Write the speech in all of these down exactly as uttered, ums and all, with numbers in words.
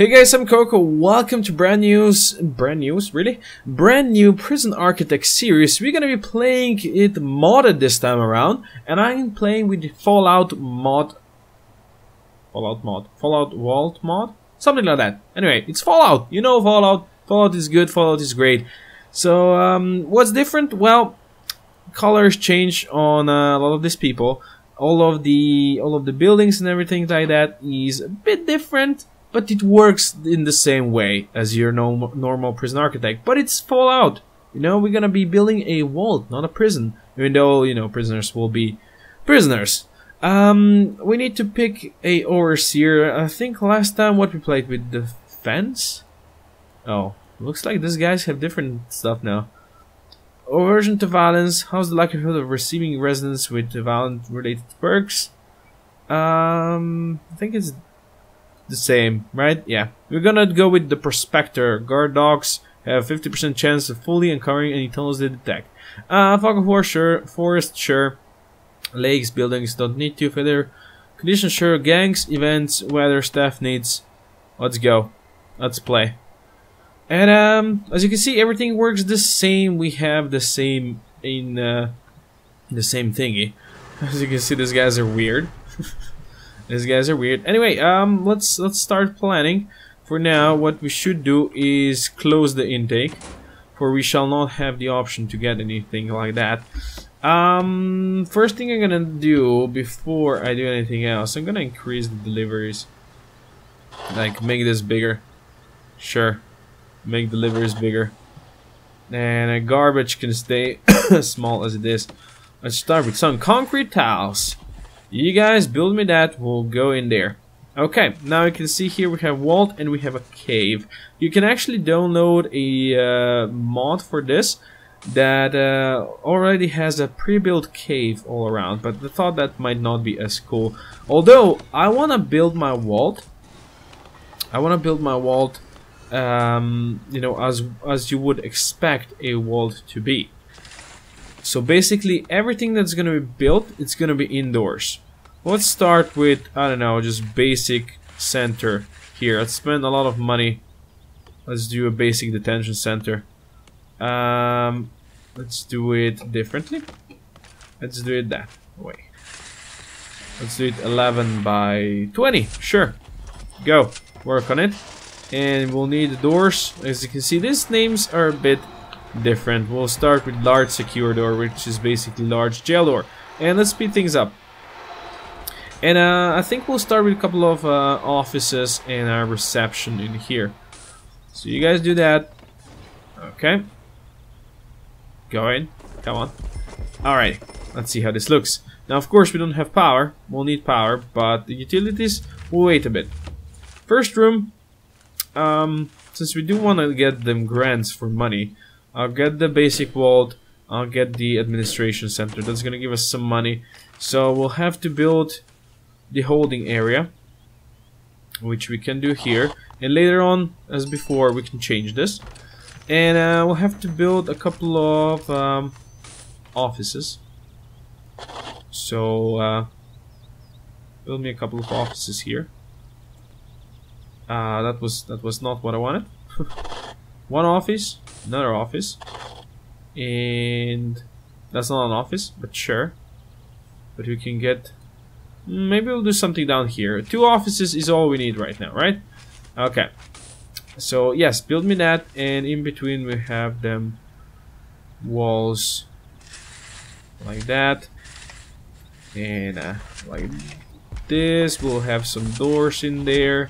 Hey guys, I'm Coco. Welcome to brand new, brand new, really? Brand new Prison Architect series. We're gonna be playing it modded this time around, and I'm playing with the Fallout mod, Fallout mod, Fallout Vault mod, something like that. Anyway, it's Fallout. You know Fallout. Fallout is good. Fallout is great. So um, what's different? Well, colors change on uh, a lot of these people. All of the, all of the buildings and everything like that is a bit different. But it works in the same way as your norm normal prison architect. But it's Fallout. You know, we're gonna be building a vault, not a prison. Even though, you know, prisoners will be prisoners. Um, we need to pick a overseer. I think last time what we played with the fence? Oh, looks like these guys have different stuff now. Aversion to violence. How's the likelihood of receiving residents with violent-related perks? Um, I think it's the same, right? Yeah, we're gonna go with the prospector. Guard dogs have fifty percent chance of fully uncovering any tunnels they detect. Uh, fog of war, sure. Forest, sure. Lakes, buildings, don't need to. Failure condition, sure. Gangs, events, weather, staff needs. Let's go. Let's play. And um, as you can see, everything works the same. We have the same in uh, the same thingy. As you can see, these guys are weird. These guys are weird. Anyway, um, let's let's start planning. For now, what we should do is close the intake, for we shall not have the option to get anything like that. Um, first thing I'm gonna do before I do anything else, I'm gonna increase the deliveries. Like make this bigger. Sure, make deliveries bigger. And a garbage can stay small as it is. Let's start with some concrete tiles. You guys build me that, we'll go in there. Okay, now you can see here we have vault and we have a cave. You can actually download a uh, mod for this that uh, already has a pre-built cave all around, but I thought that might not be as cool. Although, I want to build my vault. I want to build my vault, um, you know, as, as you would expect a vault to be. So basically everything that's gonna be built, it's gonna be indoors. Let's start with, I don't know, just basic center here. I'd spend a lot of money. Let's do a basic detention center. Um, let's do it differently. Let's do it that way. Let's do it eleven by twenty. Sure. Go. Work on it. And we'll need the doors. As you can see, these names are a bit different. We'll start with large secure door, which is basically large jail door, and let's speed things up. And uh, I think we'll start with a couple of uh, offices and our reception in here. So you guys do that. Okay, go in. Come on. All right, let's see how this looks. Now, of course, we don't have power. We'll need power, but the utilities will wait a bit. First room. Um, since we do want to get them grants for money. I'll get the basic vault, I'll get the administration center, that's gonna give us some money. So we'll have to build the holding area, which we can do here. And later on, as before, we can change this. And uh, we'll have to build a couple of um, offices. So, uh, build me a couple of offices here. Uh, that was, that was not what I wanted. One office, another office, and that's not an office, but sure. But we can get, maybe we'll do something down here. Two offices is all we need right now, right? Okay, so yes, build me that, and in between we have them walls like that, and uh, like this. We'll have some doors in there.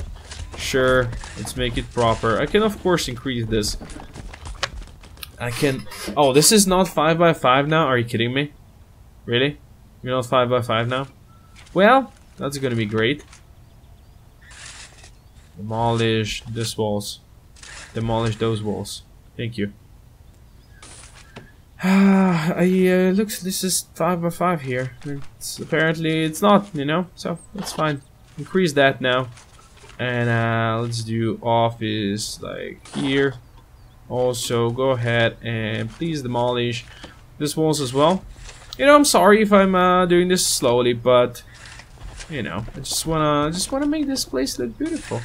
Sure, let's make it proper. I can of course increase this. I can. Oh, this is not five by five now? Are you kidding me? Really? You're not five by five now? Well, that's gonna be great. Demolish this walls. Demolish those walls. Thank you. Ah, I uh, looks. This is five by five here. It's, apparently, it's not. You know, so that's fine. Increase that now. And uh, let's do office like here. Also, go ahead and please demolish this walls as well. You know, I'm sorry if I'm uh, doing this slowly, but you know, I just wanna just wanna make this place look beautiful.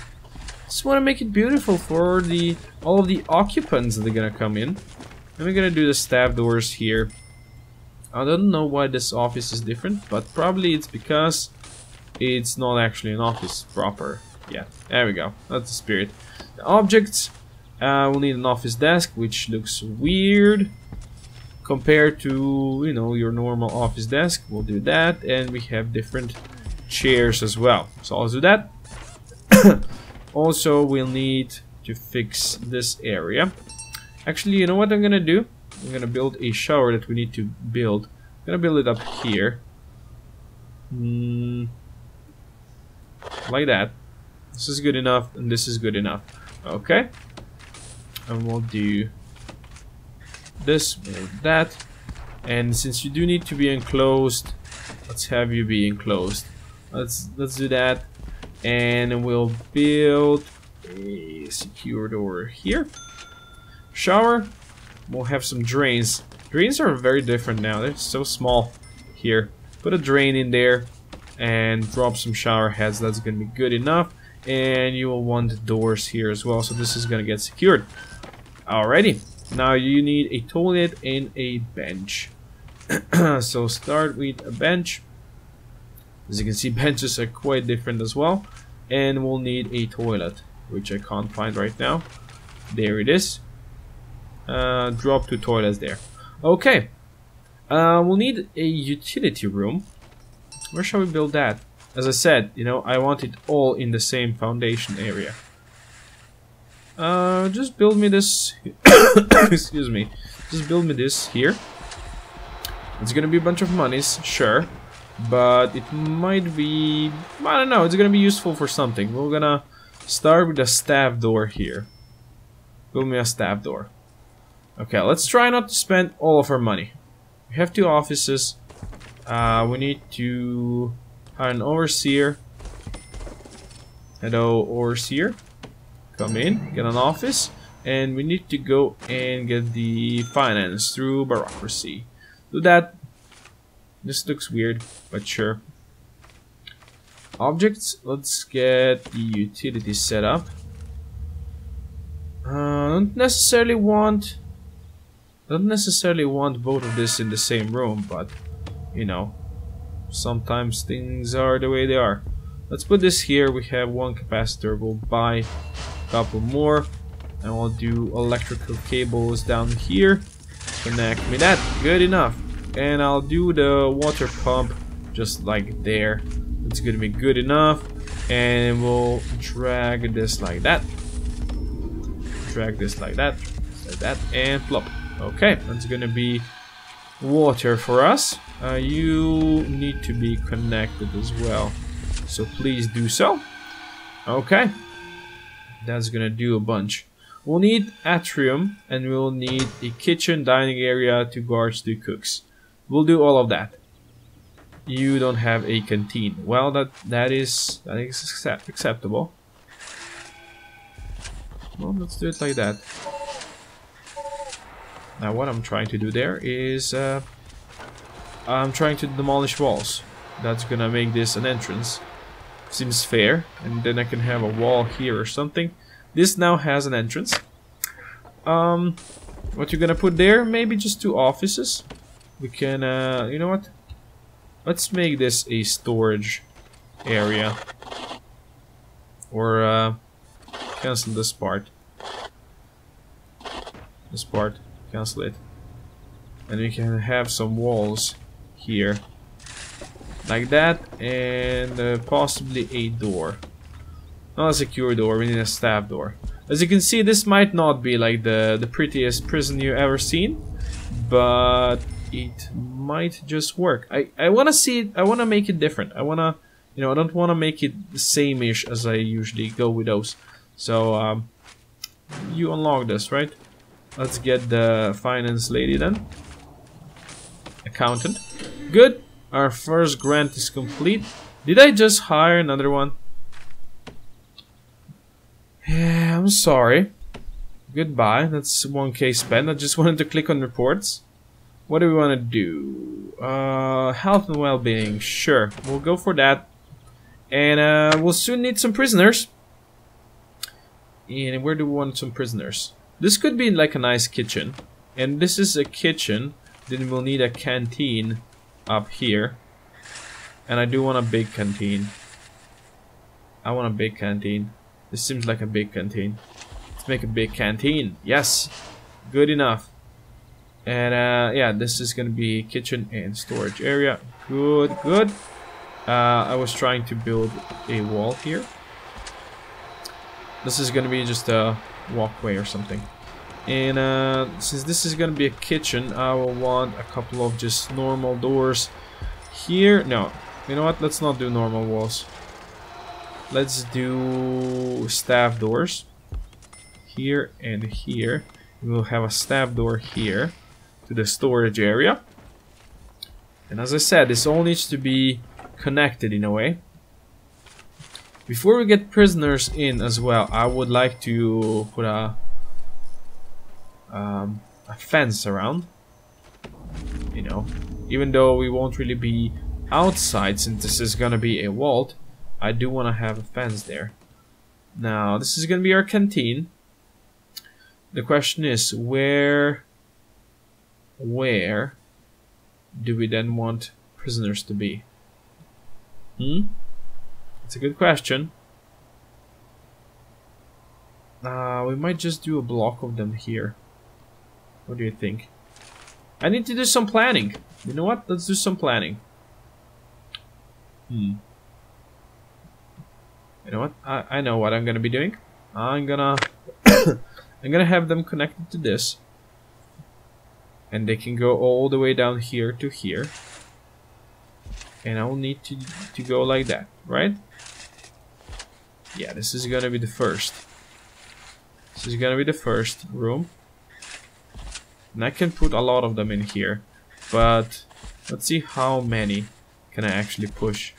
Just want to make it beautiful for the all of the occupants that are gonna come in. And we're gonna do the stab doors here. I don't know why this office is different, but probably it's because it's not actually an office proper. Yeah, there we go. That's the spirit. The objects. Uh, we'll need an office desk, which looks weird compared to, you know, your normal office desk. We'll do that, and we have different chairs as well. So I'll do that. Also, we'll need to fix this area. Actually, you know what I'm gonna do? I'm gonna build a shower that we need to build. I'm gonna build it up here. Mm, like that. This is good enough, and this is good enough. Okay. And we'll do this, we'll do that. And since you do need to be enclosed, let's have you be enclosed. Let's let's do that. And we'll build a secure door here. Shower. We'll have some drains. Drains are very different now. They're so small here. Put a drain in there and drop some shower heads. That's gonna be good enough. And you will want the doors here as well. So this is gonna get secured. Alrighty. Now you need a toilet and a bench. So start with a bench. As you can see, benches are quite different as well. And we'll need a toilet, which I can't find right now. There it is. Uh, drop two toilets there. Okay. Uh, we'll need a utility room. Where shall we build that? As I said, you know, I want it all in the same foundation area. Uh, just build me this... excuse me. Just build me this here. It's gonna be a bunch of monies, sure. But it might be... I don't know, it's gonna be useful for something. We're gonna start with a staff door here. Build me a staff door. Okay, let's try not to spend all of our money. We have two offices. Uh, we need to... an overseer. Hello, overseer. Come in, get an office, and we need to go and get the finance through bureaucracy. Do that. This looks weird, but sure. Objects. Let's get the utility set up. Uh, don't necessarily want. Don't necessarily want both of this in the same room, but you know. Sometimes things are the way they are. Let's put this here. We have one capacitor. We'll buy a couple more. And we'll do electrical cables down here. Connect me that. Good enough. And I'll do the water pump just like there. It's gonna be good enough. And we'll drag this like that. Drag this like that. Like that. And plop. Okay. That's gonna be water for us. Uh, you need to be connected as well, so please do so. Okay, that's gonna do a bunch. We'll need atrium, and we'll need a kitchen, dining area, two guards, two cooks. We'll do all of that. You don't have a canteen. Well, that that is that is accept acceptable. Well, let's do it like that. Now, what I'm trying to do there is. Uh, I'm trying to demolish walls. That's gonna make this an entrance. Seems fair. And then I can have a wall here or something. This now has an entrance. Um, what you're gonna put there? Maybe just two offices. We can, uh, you know what? Let's make this a storage area. Or, uh, cancel this part. This part. Cancel it. And we can have some walls here like that, and uh, possibly a door. Not a secure door, we need a staff door. As you can see, this might not be like the the prettiest prison you've ever seen, but it might just work. I I want to see it. I want to make it different. I want to, you know, I don't want to make it the same-ish as I usually go with those. So um, you unlock this, right? Let's get the finance lady then. Accountant. Good. Our first grant is complete. Did I just hire another one? Yeah, I'm sorry. Goodbye. That's one K spent. I just wanted to click on reports. What do we want to do? Uh, health and well-being. Sure. We'll go for that. And uh, we'll soon need some prisoners. And where do we want some prisoners? This could be like a nice kitchen. And this is a kitchen. Then we'll need a canteen up here. And I do want a big canteen. I want a big canteen. This seems like a big canteen. Let's make a big canteen. Yes. Good enough. And uh, yeah, this is gonna be kitchen and storage area. Good, good. Uh, I was trying to build a wall here. This is gonna be just a walkway or something. And uh, since this is gonna be a kitchen, I will want a couple of just normal doors here. No, you know what? Let's not do normal walls. Let's do staff doors here and here. We'll have a staff door here to the storage area. And as I said, this all needs to be connected in a way. Before we get prisoners in as well, I would like to put a um, a fence around. You know, even though we won't really be outside since this is gonna be a vault, I do want to have a fence there. Now, this is gonna be our canteen. The question is, where, where do we then want prisoners to be? Hmm? It's a good question. Uh, we might just do a block of them here. What do you think? I need to do some planning. You know what? Let's do some planning. Hmm. You know what? I, I know what I'm gonna be doing. I'm gonna... I'm gonna have them connected to this, and they can go all the way down here to here, and I'll need to, to go like that, right? Yeah, this is gonna be the first. This is gonna be the first room, and I can put a lot of them in here, but let's see how many can I actually push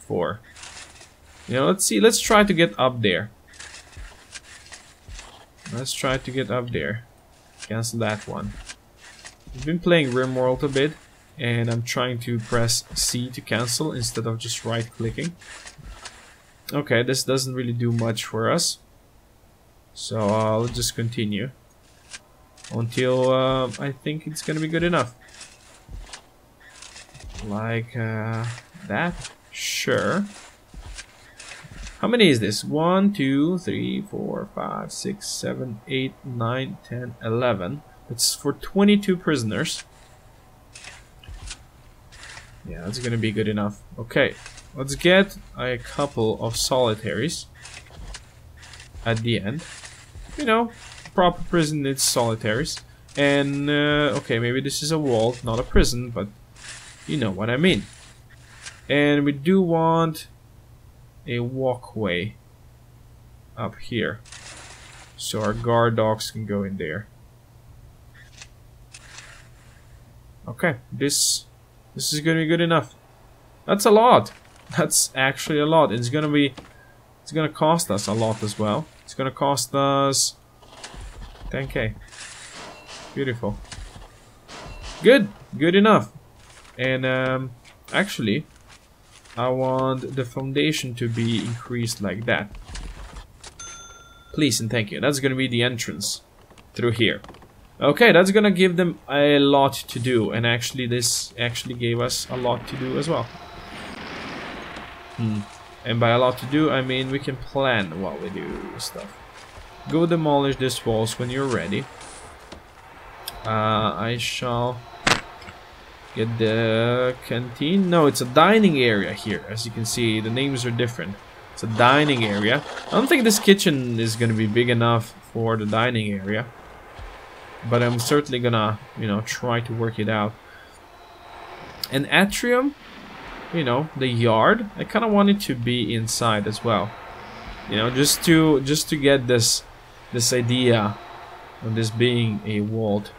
for. You know, let's see, let's try to get up there. Let's try to get up there. Cancel that one. I've been playing RimWorld a bit, and I'm trying to press C to cancel instead of just right clicking. Okay, this doesn't really do much for us, so I'll just continue until uh, I think it's gonna be good enough. Like uh, that? Sure. How many is this? one, two, three, four, five, six, seven, eight, nine, ten, eleven. It's for twenty-two prisoners. Yeah, that's gonna be good enough. Okay, let's get a couple of solitaries at the end. You know, proper prison needs solitaries. And, uh, okay, maybe this is a vault, not a prison, but you know what I mean. And we do want a walkway up here so our guard dogs can go in there. Okay, this this is gonna be good enough. That's a lot. That's actually a lot. It's gonna be it's gonna cost us a lot as well. It's gonna cost us ten K. Beautiful. Good, good enough. And um actually I want the foundation to be increased like that. Please and thank you. That's gonna be the entrance through here. Okay, that's gonna give them a lot to do, and actually this actually gave us a lot to do as well. Hmm. And by a lot to do, I mean we can plan while we do stuff. Go demolish these walls when you're ready. Uh, I shall... get the canteen. No, it's a dining area here. As you can see, the names are different. It's a dining area. I don't think this kitchen is gonna be big enough for the dining area, but I'm certainly gonna, you know, try to work it out. An atrium, you know, the yard. I kind of want it to be inside as well. You know, just to just to get this this idea of this being a vault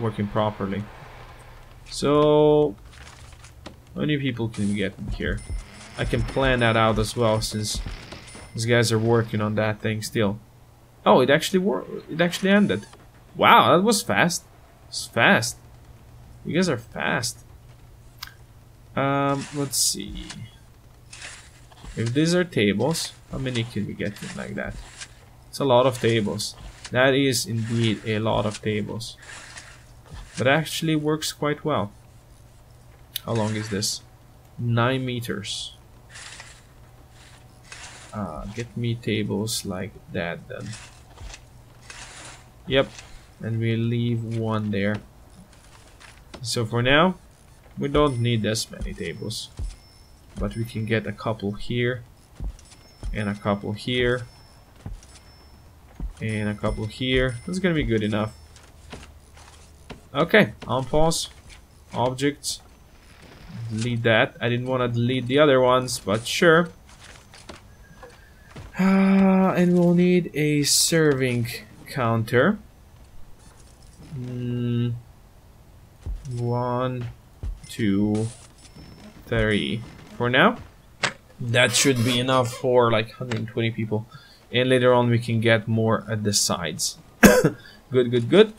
working properly. So, how many people can we get in here? I can plan that out as well, since these guys are working on that thing still. Oh, it actually wor it actually ended. Wow, that was fast. It's fast. You guys are fast. Um, let's see. If these are tables, how many can we get in like that? It's a lot of tables. That is indeed a lot of tables. But it actually works quite well. How long is this? Nine meters. Uh, get me tables like that then. Yep. And we leave one there. So for now, we don't need this many tables. But we can get a couple here. And a couple here. And a couple here. That's gonna be good enough. Okay, unpause. Objects. Delete that. I didn't want to delete the other ones, but sure. Uh, and we'll need a serving counter. Mm, one, two, three. For now, that should be enough for like one hundred twenty people. And later on, we can get more at the sides. Good, good, good.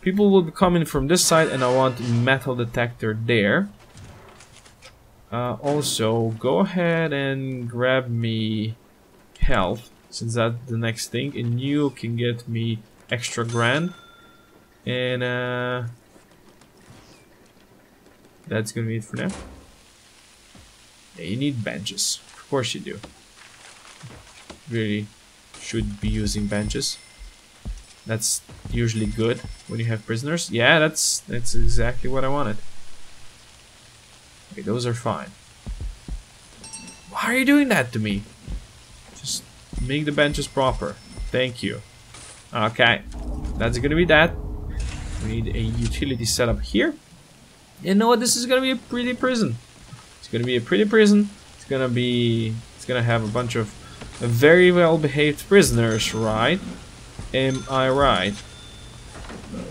People will be coming from this side, and I want metal detector there. Uh, also, go ahead and grab me health, since that's the next thing. And you can get me extra grand. And uh, that's gonna be it for now. Yeah, you need benches. Of course you do. Really should be using benches. That's usually good when you have prisoners. Yeah, that's that's exactly what I wanted. Okay, those are fine. Why are you doing that to me? Just make the benches proper. Thank you. Okay, that's gonna be that. We need a utility setup here. You know what? This is gonna be a pretty prison. It's gonna be a pretty prison. It's gonna be. It's gonna have a bunch of very well-behaved prisoners, right? Am I right?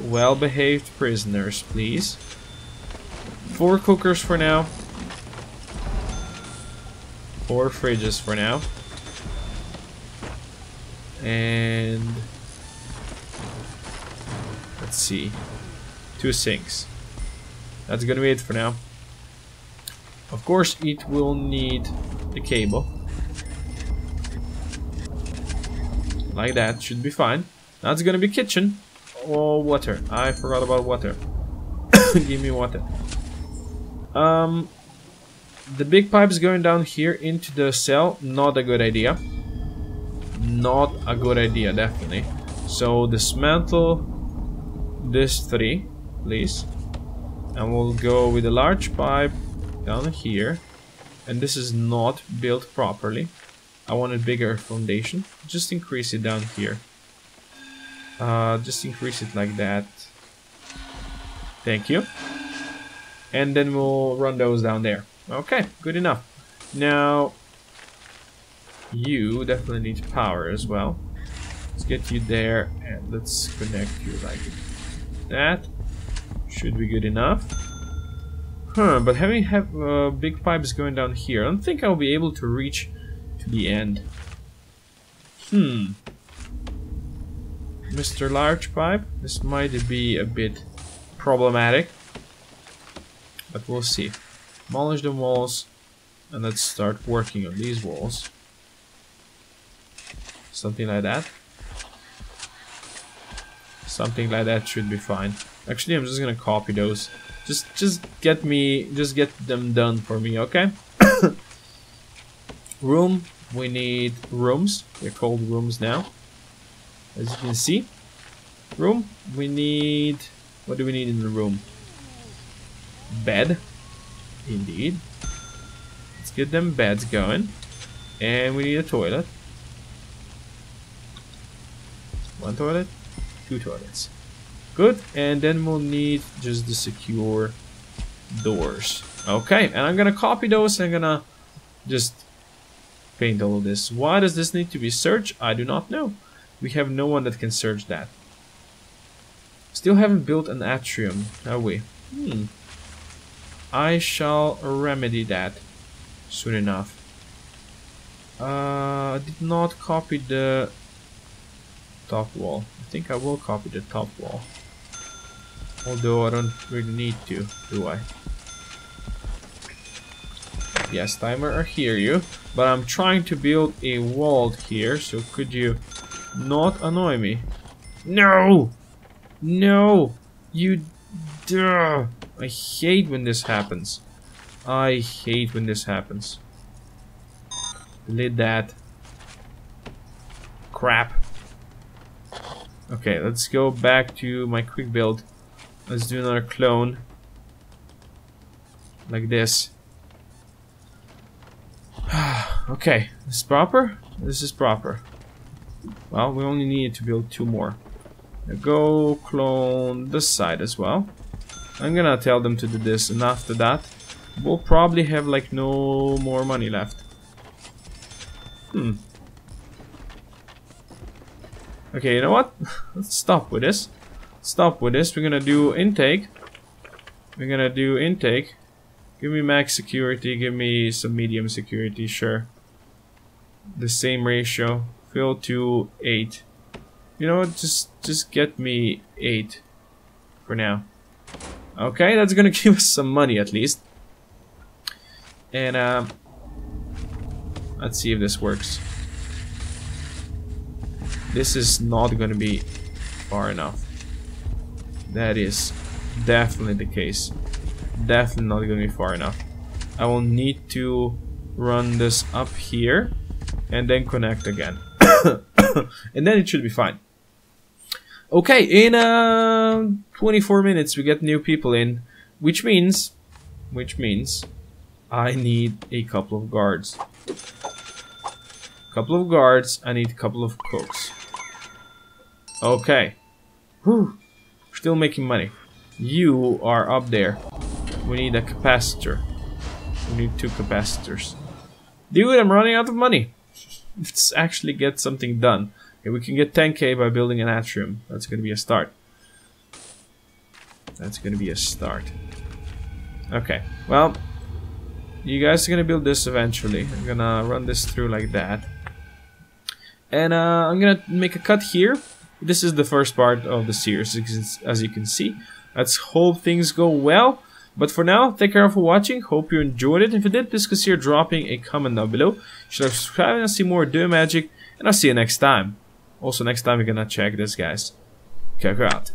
Well-behaved prisoners, please. Four cookers for now. Four fridges for now. And let's see. Two sinks. That's gonna be it for now. Of course, it will need the cable. Like that, should be fine. Now it's gonna be kitchen. Or water. I forgot about water. Give me water. Um, the big pipe is going down here into the cell. Not a good idea. Not a good idea, definitely. So dismantle this three, please. And we'll go with a large pipe down here. And this is not built properly. I want a bigger foundation. Just increase it down here. Uh, just increase it like that. Thank you. And then we'll run those down there. Okay, good enough. Now, you definitely need power as well. Let's get you there and let's connect you like that. Should be good enough. Huh, but having have, uh, big pipes going down here, I don't think I'll be able to reach to the end. Hmm. Mister Large Pipe, this might be a bit problematic. But we'll see. Demolish the walls and let's start working on these walls. Something like that. Something like that should be fine. Actually, I'm just gonna copy those. Just just get me just get them done for me, okay? Room, we need rooms. They're called rooms now. As you can see. Room, we need, what do we need in the room? Bed, indeed. Let's get them beds going. And we need a toilet. One toilet, two toilets. Good. And then we'll need just the secure doors. Okay, and I'm gonna copy those. I'm gonna just paint all of this. Why does this need to be searched? I do not know. We have no one that can search that. Still haven't built an atrium, have we? Hmm. I shall remedy that soon enough. Uh, I did not copy the top wall. I think I will copy the top wall. Although I don't really need to, do I? Yes, timer, I hear you. But I'm trying to build a wall here, so could you not annoy me. No! No! You... Duh. I hate when this happens. I hate when this happens. Delete that. Crap. Okay, let's go back to my quick build. Let's do another clone. Like this. Okay, this is proper. This is proper. Well, we only need to build two more. Now go clone this side as well. I'm gonna tell them to do this, and after that, we'll probably have like no more money left. Hmm. Okay, you know what? Let's stop with this. Stop with this. We're gonna do intake. We're gonna do intake. Give me max security, give me some medium security, sure. The same ratio. Fill to eight. You know what? Just just get me eight for now. Okay, that's gonna give us some money at least. And um let's see if this works. This is not gonna be far enough. That is definitely the case. Definitely not gonna be far enough. I will need to run this up here and then connect again. And then it should be fine. Okay, in uh, twenty-four minutes we get new people in, which means which means I need a couple of guards. Couple of guards, I need a couple of cooks. Okay. Whew. Still making money. You are up there. We need a capacitor. We need two capacitors. Dude, I'm running out of money. Let's actually get something done. Okay, we can get ten K by building an atrium. That's gonna be a start. That's gonna be a start. Okay, well, you guys are gonna build this eventually. I'm gonna run this through like that. And uh, I'm gonna make a cut here. This is the first part of the series, as you can see. Let's hope things go well. But for now, thank you all for watching. Hope you enjoyed it. If you did, please consider dropping a comment down below. Should subscribe and see more Doom Magic. And I'll see you next time. Also, next time we're gonna check this, guys. Check her out.